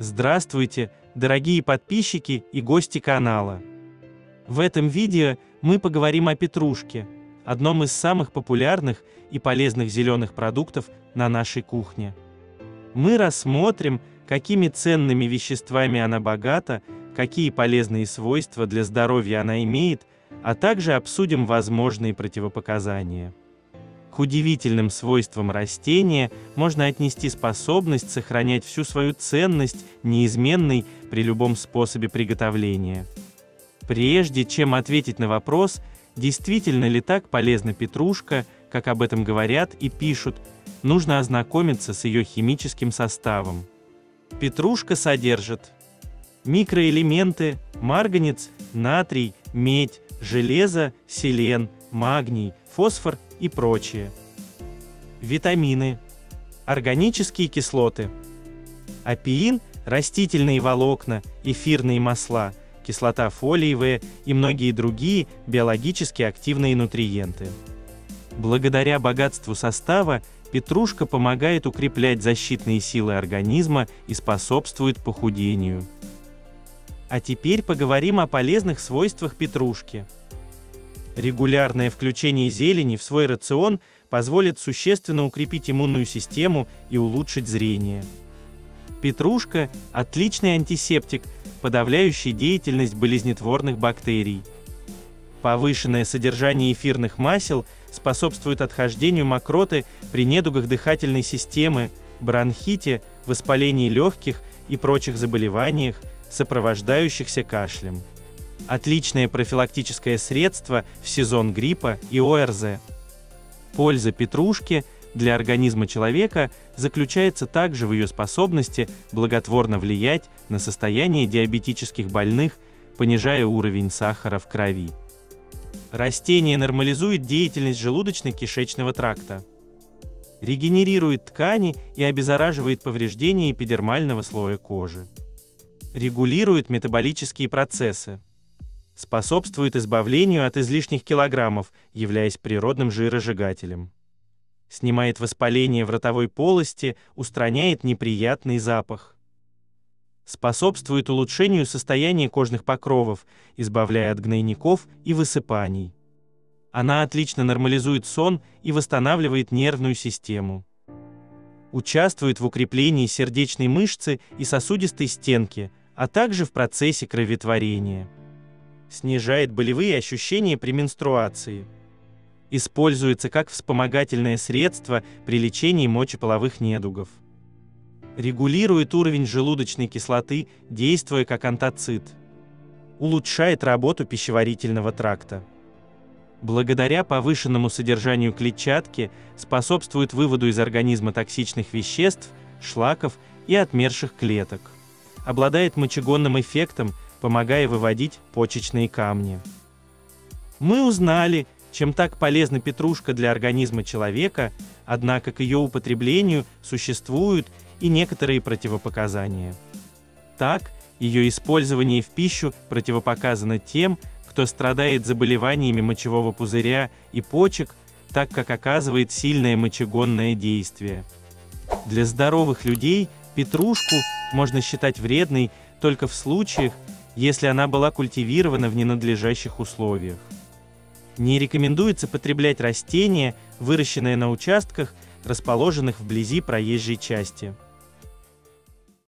Здравствуйте, дорогие подписчики и гости канала! В этом видео мы поговорим о петрушке, одном из самых популярных и полезных зеленых продуктов на нашей кухне. Мы рассмотрим, какими ценными веществами она богата, какие полезные свойства для здоровья она имеет, а также обсудим возможные противопоказания. К удивительным свойствам растения можно отнести способность сохранять всю свою ценность, неизменной при любом способе приготовления. Прежде чем ответить на вопрос, действительно ли так полезна петрушка, как об этом говорят и пишут, нужно ознакомиться с ее химическим составом. Петрушка содержит микроэлементы: марганец, натрий, медь, железо, селен, магний, фосфор и прочее. Витамины. Органические кислоты. Опеин, растительные волокна, эфирные масла, кислота фолиевая и многие другие биологически активные нутриенты. Благодаря богатству состава петрушка помогает укреплять защитные силы организма и способствует похудению. А теперь поговорим о полезных свойствах петрушки. Регулярное включение зелени в свой рацион позволит существенно укрепить иммунную систему и улучшить зрение. Петрушка – отличный антисептик, подавляющий деятельность болезнетворных бактерий. Повышенное содержание эфирных масел способствует отхождению мокроты при недугах дыхательной системы, бронхите, воспалении легких и прочих заболеваниях, сопровождающихся кашлем. Отличное профилактическое средство в сезон гриппа и ОРЗ. Польза петрушки для организма человека заключается также в ее способности благотворно влиять на состояние диабетических больных, понижая уровень сахара в крови. Растение нормализует деятельность желудочно-кишечного тракта, регенерирует ткани и обеззараживает повреждения эпидермального слоя кожи, регулирует метаболические процессы, способствует избавлению от излишних килограммов, являясь природным жиросжигателем. Снимает воспаление в ротовой полости, устраняет неприятный запах. Способствует улучшению состояния кожных покровов, избавляя от гнойников и высыпаний. Она отлично нормализует сон и восстанавливает нервную систему. Участвует в укреплении сердечной мышцы и сосудистой стенки, а также в процессе кроветворения. Снижает болевые ощущения при менструации. Используется как вспомогательное средство при лечении мочеполовых недугов. Регулирует уровень желудочной кислоты, действуя как антацид. Улучшает работу пищеварительного тракта. Благодаря повышенному содержанию клетчатки способствует выводу из организма токсичных веществ, шлаков и отмерших клеток. Обладает мочегонным эффектом, помогая выводить почечные камни. Мы узнали, чем так полезна петрушка для организма человека, однако к ее употреблению существуют и некоторые противопоказания. Так, ее использование в пищу противопоказано тем, кто страдает заболеваниями мочевого пузыря и почек, так как оказывает сильное мочегонное действие. Для здоровых людей петрушку можно считать вредной только в случаях, если она была культивирована в ненадлежащих условиях. Не рекомендуется потреблять растения, выращенные на участках, расположенных вблизи проезжей части.